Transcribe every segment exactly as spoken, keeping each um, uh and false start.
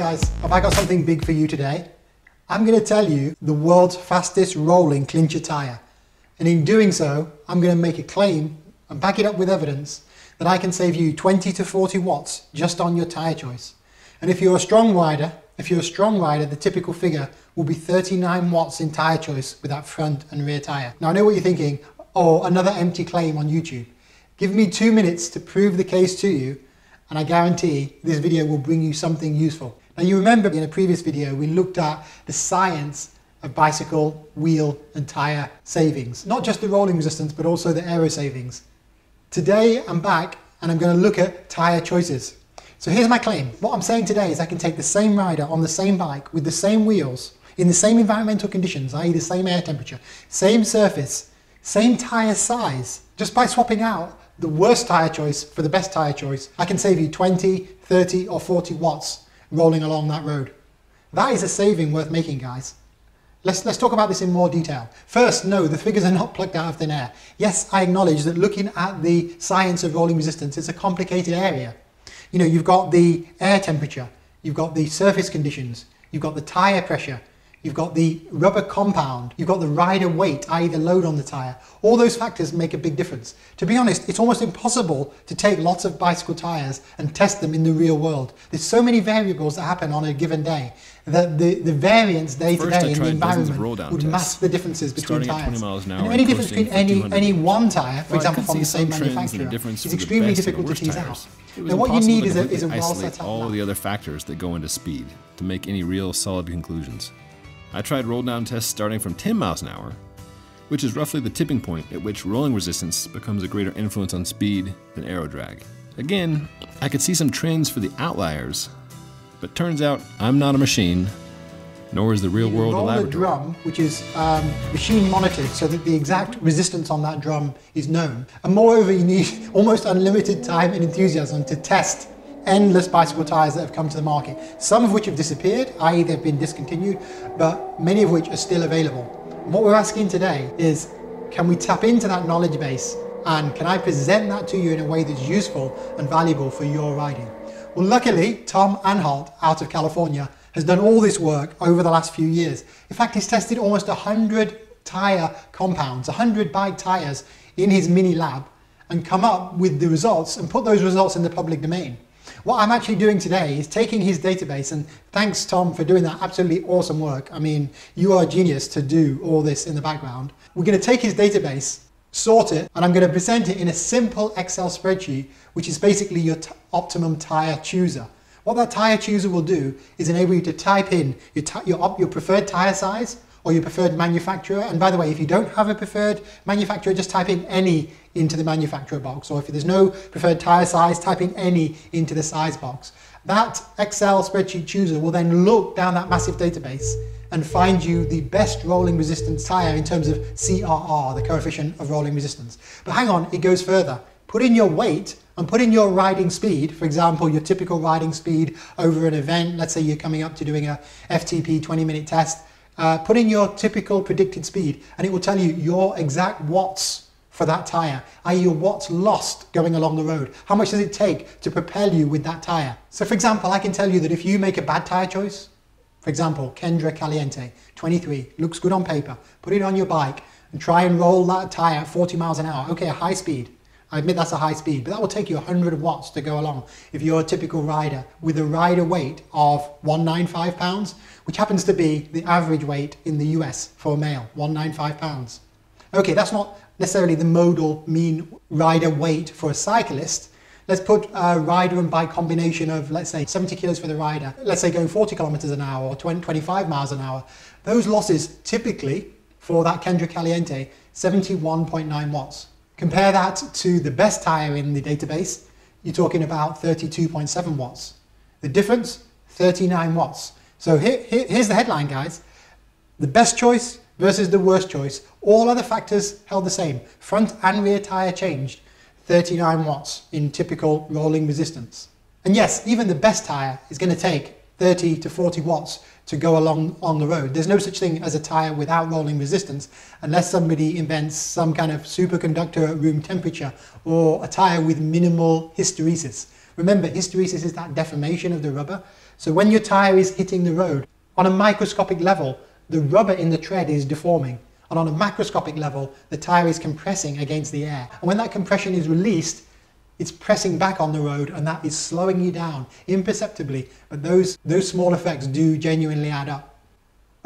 guys, have I got something big for you today? I'm going to tell you the world's fastest rolling clincher tyre, and in doing so I'm going to make a claim and back it up with evidence that I can save you twenty to forty watts just on your tyre choice. And if you're a strong rider, if you're a strong rider, the typical figure will be thirty-nine watts in tyre choice with that front and rear tyre. Now I know what you're thinking, oh, another empty claim on YouTube. Give me two minutes to prove the case to you, and I guarantee this video will bring you something useful. Now you remember in a previous video we looked at the science of bicycle, wheel and tyre savings. Not just the rolling resistance but also the aero savings. Today I'm back and I'm going to look at tyre choices. So here's my claim. What I'm saying today is I can take the same rider on the same bike with the same wheels in the same environmental conditions, that is the same air temperature, same surface, same tyre size, just by swapping out the worst tyre choice for the best tyre choice, I can save you twenty, thirty or forty watts rolling along that road. That is a saving worth making, guys. Let's, let's talk about this in more detail. First, no, the figures are not plucked out of thin air. Yes, I acknowledge that looking at the science of rolling resistance, it's a complicated area. You know, you've got the air temperature, you've got the surface conditions, you've got the tyre pressure, you've got the rubber compound, you've got the rider weight, that is the load on the tyre. All those factors make a big difference. To be honest, it's almost impossible to take lots of bicycle tyres and test them in the real world. There's so many variables that happen on a given day that the, the variance day to day in the environment would mask the differences between tyres. Any difference between any, any one tyre, for example, from the same manufacturer, is extremely difficult to tease out. Now what you need is a, is a well set up map. All the other factors that go into speed to make any real solid conclusions. I tried roll-down tests starting from ten miles an hour, which is roughly the tipping point at which rolling resistance becomes a greater influence on speed than aero drag. Again, I could see some trends for the outliers, but turns out I'm not a machine, nor is the real world a laboratory. You roll a drum, which is um, machine monitored, so that the exact resistance on that drum is known. And moreover, you need almost unlimited time and enthusiasm to test endless bicycle tyres that have come to the market, some of which have disappeared, that is they've been discontinued, but many of which are still available. And what we're asking today is, can we tap into that knowledge base, and can I present that to you in a way that's useful and valuable for your riding? Well, luckily, Tom Anhalt out of California has done all this work over the last few years. In fact, he's tested almost one hundred tyre compounds, one hundred bike tyres in his mini lab, and come up with the results and put those results in the public domain. What I'm actually doing today is taking his database, and thanks Tom for doing that absolutely awesome work. I mean, you are a genius to do all this in the background. We're going to take his database, sort it, and I'm going to present it in a simple Excel spreadsheet, which is basically your optimum tyre chooser. What that tyre chooser will do is enable you to type in your, your, your preferred tyre size or your preferred manufacturer. And by the way, if you don't have a preferred manufacturer, just type in any into the manufacturer box, or if there's no preferred tyre size, type in any into the size box. That Excel spreadsheet chooser will then look down that massive database and find you the best rolling resistance tyre in terms of C R R, the coefficient of rolling resistance. But hang on, it goes further. Put in your weight and put in your riding speed, for example, your typical riding speed over an event. Let's say you're coming up to doing a F T P twenty minute test. Uh, put in your typical predicted speed, and it will tell you your exact watts for that tyre, that is your watts lost going along the road. How much does it take to propel you with that tyre? So for example, I can tell you that if you make a bad tyre choice, for example, Kendra Caliente, twenty-three, looks good on paper, put it on your bike and try and roll that tyre at forty miles an hour. Okay, a high speed. I admit that's a high speed, but that will take you one hundred watts to go along if you're a typical rider with a rider weight of one hundred ninety-five pounds, which happens to be the average weight in the U S for a male, one hundred ninety-five pounds. Okay, that's not necessarily the modal mean rider weight for a cyclist. Let's put a rider and bike combination of, let's say, seventy kilos for the rider, let's say going forty kilometers an hour or twenty, twenty-five miles an hour. Those losses typically for that Kendra Caliente, seventy-one point nine watts. Compare that to the best tyre in the database, you're talking about thirty-two point seven watts. The difference, thirty-nine watts. So here, here, here's the headline, guys. The best choice versus the worst choice, all other factors held the same, front and rear tyre changed, thirty-nine watts in typical rolling resistance. And yes, even the best tyre is going to take thirty to forty watts to go along on the road. There's no such thing as a tyre without rolling resistance unless somebody invents some kind of superconductor at room temperature or a tyre with minimal hysteresis. Remember, hysteresis is that deformation of the rubber. So when your tyre is hitting the road, on a microscopic level, the rubber in the tread is deforming. And on a macroscopic level, the tyre is compressing against the air. And when that compression is released, it's pressing back on the road, and that is slowing you down imperceptibly. But those, those small effects do genuinely add up.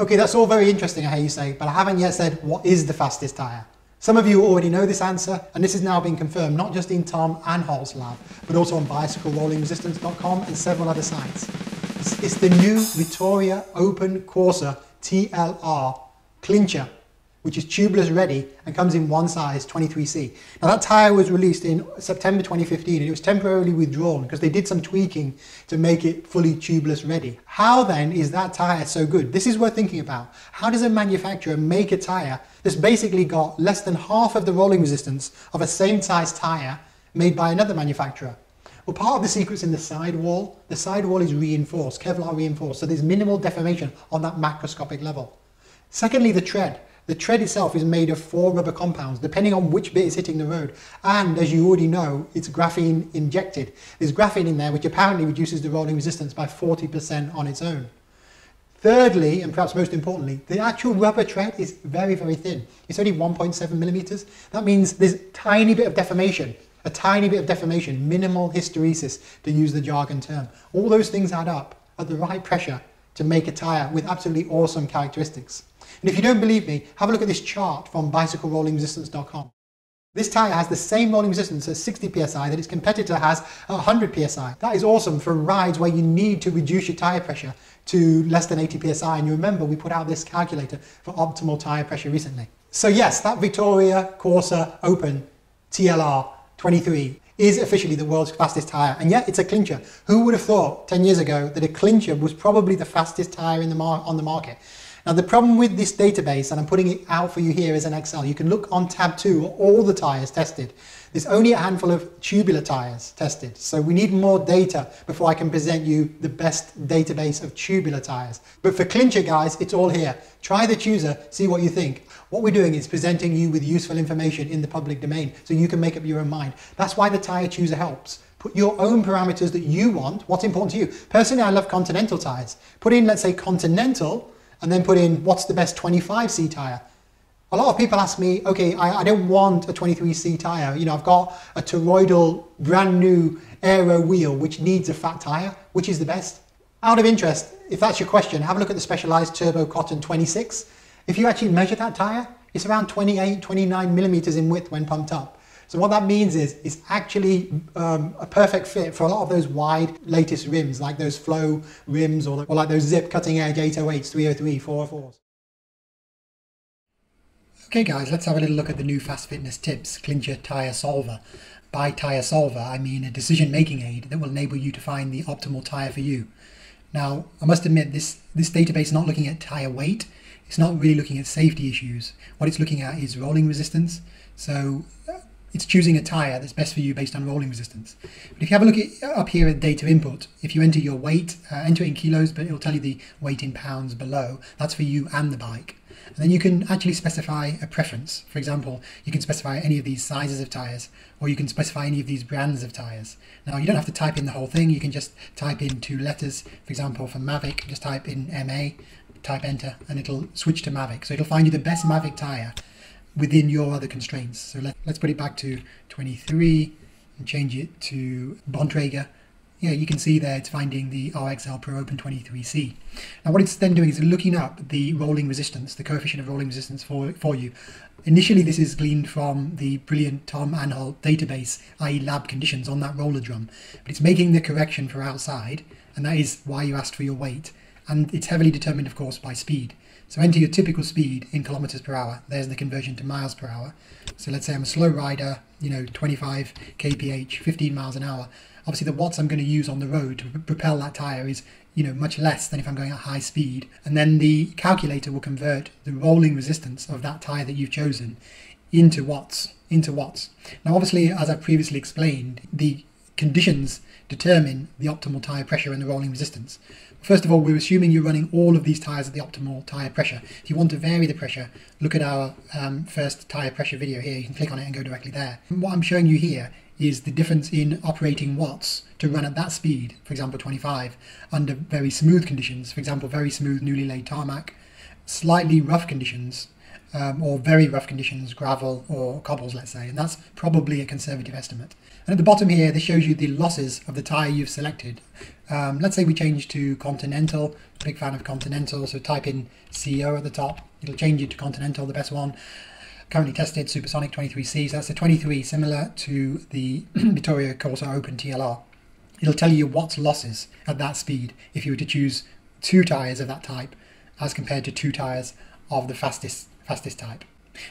Okay, that's all very interesting, I hear you say, but I haven't yet said what is the fastest tyre. Some of you already know this answer, and this has now been confirmed not just in Tom Anhalt's lab, but also on bicycle rolling resistance dot com and several other sites. It's, it's the new Vittoria Open Corsa T L R clincher, which is tubeless ready and comes in one size, twenty-three C. Now that tyre was released in September twenty fifteen and it was temporarily withdrawn because they did some tweaking to make it fully tubeless ready. How then is that tyre so good? This is worth thinking about. How does a manufacturer make a tyre that's basically got less than half of the rolling resistance of a same size tyre made by another manufacturer? Well, part of the secret's in the sidewall. The sidewall is reinforced, Kevlar reinforced, so there's minimal deformation on that macroscopic level. Secondly, the tread. The tread itself is made of four rubber compounds, depending on which bit is hitting the road. And as you already know, it's graphene injected. There's graphene in there, which apparently reduces the rolling resistance by forty percent on its own. Thirdly, and perhaps most importantly, the actual rubber tread is very, very thin. It's only one point seven millimeters. That means there's a tiny bit of deformation, a tiny bit of deformation, minimal hysteresis, to use the jargon term. All those things add up at the right pressure to make a tyre with absolutely awesome characteristics. And if you don't believe me, have a look at this chart from bicycle rolling resistance dot com. This tyre has the same rolling resistance at sixty P S I that its competitor has at one hundred P S I. That is awesome for rides where you need to reduce your tyre pressure to less than eighty P S I. And you remember we put out this calculator for optimal tyre pressure recently. So yes, that Vittoria Corsa Open T L R twenty-three is officially the world's fastest tyre, and yet it's a clincher. Who would have thought ten years ago that a clincher was probably the fastest tyre in the mar on the market? Now the problem with this database, and I'm putting it out for you here as an Excel, you can look on tab two, all the tyres tested. There's only a handful of tubular tyres tested, so we need more data before I can present you the best database of tubular tyres. But for clincher guys, it's all here. Try the chooser, see what you think. What we're doing is presenting you with useful information in the public domain so you can make up your own mind. That's why the tyre chooser helps. Put your own parameters that you want, what's important to you. Personally, I love Continental tyres. Put in, let's say, Continental, and then put in what's the best twenty-five C tyre. A lot of people ask me, okay, I, I don't want a twenty-three C tyre. You know, I've got a toroidal brand new aero wheel which needs a fat tyre. Which is the best? Out of interest, if that's your question, have a look at the Specialized Turbo Cotton twenty-six. If you actually measure that tyre, it's around twenty-eight, twenty-nine millimeters in width when pumped up. So what that means is it's actually um, a perfect fit for a lot of those wide latest rims, like those flow rims or, or like those zip cutting edge eight oh eights, three oh three, four oh fours. Okay guys, let's have a little look at the new Fast Fitness Tips Clincher Tyre Solver. By tyre solver, I mean a decision making aid that will enable you to find the optimal tyre for you. Now, I must admit this, this database is not looking at tyre weight. It's not really looking at safety issues. What it's looking at is rolling resistance. So it's choosing a tyre that's best for you based on rolling resistance. But if you have a look at, up here at data input, if you enter your weight, uh, enter it in kilos, but it'll tell you the weight in pounds below. That's for you and the bike. And then you can actually specify a preference. For example, you can specify any of these sizes of tyres, or you can specify any of these brands of tyres. Now, you don't have to type in the whole thing. You can just type in two letters. For example, for Mavic, just type in M A, type enter, and it'll switch to Mavic. So it'll find you the best Mavic tyre within your other constraints. So let, let's put it back to twenty-three and change it to Bontrager. Yeah, you can see there it's finding the R X L Pro Open twenty-three C. Now what it's then doing is looking up the rolling resistance, the coefficient of rolling resistance for, for you. Initially this is gleaned from the brilliant Tom Anhalt database, i e lab conditions on that roller drum. But it's making the correction for outside, and that is why you asked for your weight. And it's heavily determined, of course, by speed. So enter your typical speed in kilometers per hour. There's the conversion to miles per hour. So let's say I'm a slow rider, you know, twenty-five K P H, fifteen miles an hour. Obviously the watts I'm going to use on the road to propel that tyre is, you know, much less than if I'm going at high speed. And then the calculator will convert the rolling resistance of that tyre that you've chosen into watts, into watts. Now, obviously, as I previously explained, the conditions determine the optimal tyre pressure and the rolling resistance. First of all, we're assuming you're running all of these tyres at the optimal tyre pressure. If you want to vary the pressure, look at our um, first tyre pressure video here. You can click on it and go directly there. And what I'm showing you here is the difference in operating watts to run at that speed, for example twenty-five, under very smooth conditions, for example very smooth newly laid tarmac, slightly rough conditions, um, or very rough conditions, gravel or cobbles, let's say, and that's probably a conservative estimate. And at the bottom here, this shows you the losses of the tyre you've selected. Um, let's say we change to Continental, big fan of Continental, so type in C O at the top, it'll change it to Continental, the best one. Currently tested Supersonic twenty-three C, so that's a twenty-three, similar to the Vittoria Corsa Open T L R. It'll tell you what's losses at that speed if you were to choose two tyres of that type as compared to two tyres of the fastest fastest type.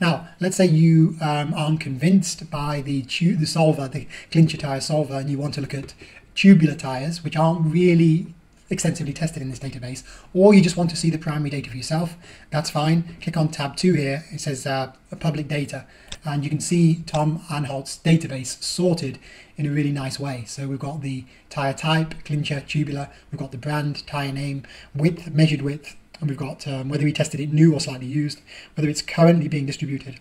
Now, let's say you um, aren't convinced by the, the solver, the clincher tyre solver, and you want to look at tubular tyres, which aren't really extensively tested in this database, or you just want to see the primary data for yourself, that's fine. Click on tab two here, it says uh, public data, and you can see Tom Anhalt's database sorted in a really nice way. So we've got the tyre type, clincher, tubular, we've got the brand, tyre name, width, measured width, and we've got um, whether we tested it new or slightly used, whether it's currently being distributed,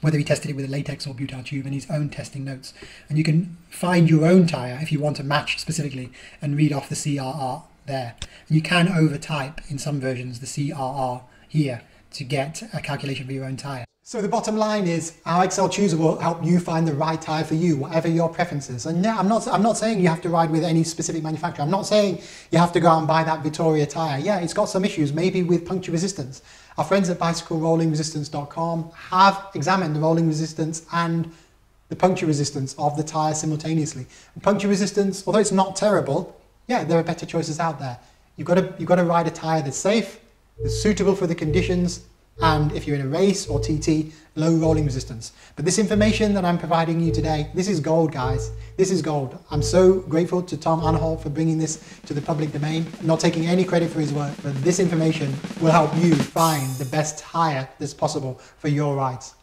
whether he tested it with a latex or butyl tube, and his own testing notes. And you can find your own tyre if you want to match specifically and read off the C R R there. And you can overtype in some versions the C R R here to get a calculation for your own tyre. So the bottom line is our R X L Chooser will help you find the right tyre for you, whatever your preferences. And no, I'm not, I'm not saying you have to ride with any specific manufacturer. I'm not saying you have to go out and buy that Vittoria tyre. Yeah, it's got some issues, maybe with puncture resistance. Our friends at Bicycle Rolling Resistance dot com have examined the rolling resistance and the puncture resistance of the tyre simultaneously. And puncture resistance, although it's not terrible, yeah, there are better choices out there. You've got to, you've got to ride a tyre that's safe, that's suitable for the conditions, and if you're in a race or T T, low rolling resistance. But this information that I'm providing you today, this is gold, guys. This is gold. I'm so grateful to Tom Anhalt for bringing this to the public domain. I'm not taking any credit for his work, but this information will help you find the best tyre that's possible for your rides.